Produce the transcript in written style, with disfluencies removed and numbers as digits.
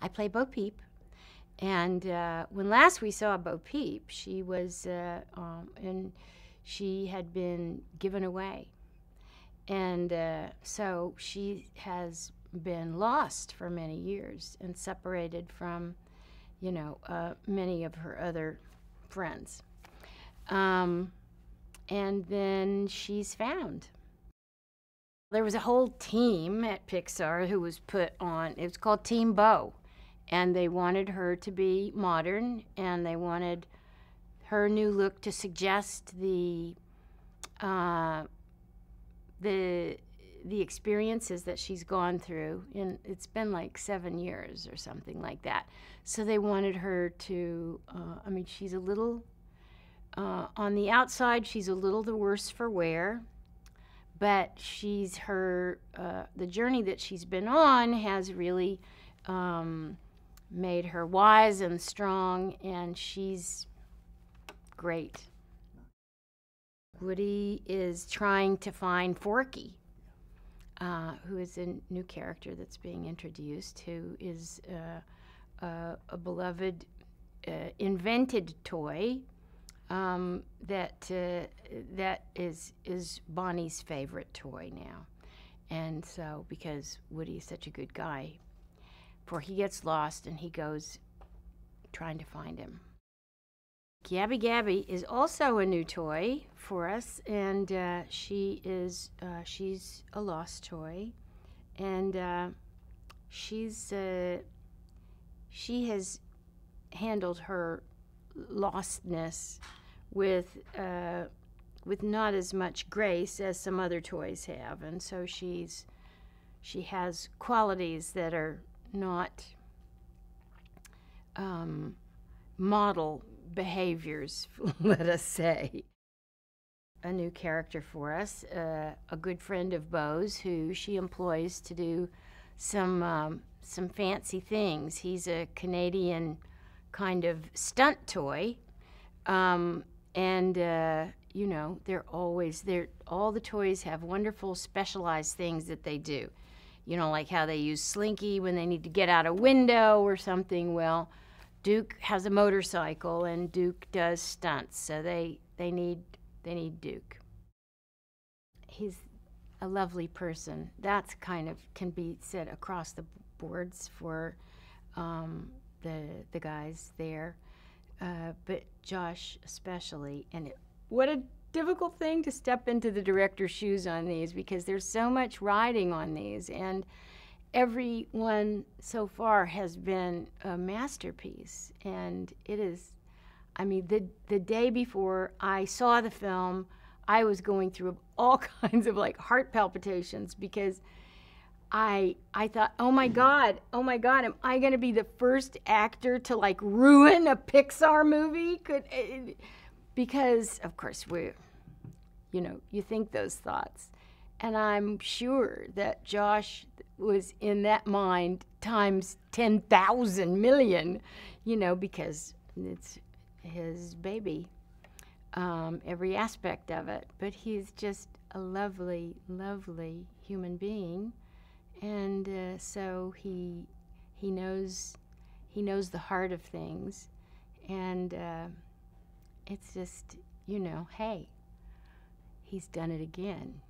I play Bo Peep, and when last we saw Bo Peep, she was and she had been given away, and so she has been lost for many years and separated from, you know, many of her other friends, and then she's found. There was a whole team at Pixar who was put on. It was called Team Beau, and they wanted her to be modern, and they wanted her new look to suggest the experiences that she's gone through, and it's been like 7 years or something like that. So they wanted her to. I mean, she's a little on the outside. She's a little the worse for wear. But she's the journey that she's been on has really made her wise and strong, and she's great. Woody is trying to find Forky, who is a new character that's being introduced, who is a beloved invented toy. That is Bonnie's favorite toy now, and so because Woody is such a good guy, for he gets lost and he goes trying to find him. Gabby Gabby is also a new toy for us, and she's a lost toy, and she has handled her lostness with not as much grace as some other toys have, and so she has qualities that are not model behaviors, let us say. A new character for us, a good friend of Beau's, who she employs to do some fancy things. He's a Canadian kind of stunt toy, and you know, all the toys have wonderful specialized things that they do, you know, like how they use Slinky when they need to get out a window or something. Well, Duke has a motorcycle and Duke does stunts, so they need Duke. He's a lovely person. That's kind of can be said across the boards for the guys there, but Josh especially. And what a difficult thing to step into the director's shoes on these, because there's so much riding on these, and everyone so far has been a masterpiece. And it is, I mean, the day before I saw the film, I was going through all kinds of like heart palpitations, because I thought, oh my God, am I going to be the first actor to like ruin a Pixar movie? Because of course you know, you think those thoughts, and I'm sure that Josh was in that mind times 10,000 million, you know, because it's his baby, every aspect of it. But he's just a lovely, lovely human being. And so he knows the heart of things, and it's just, you know, hey, he's done it again.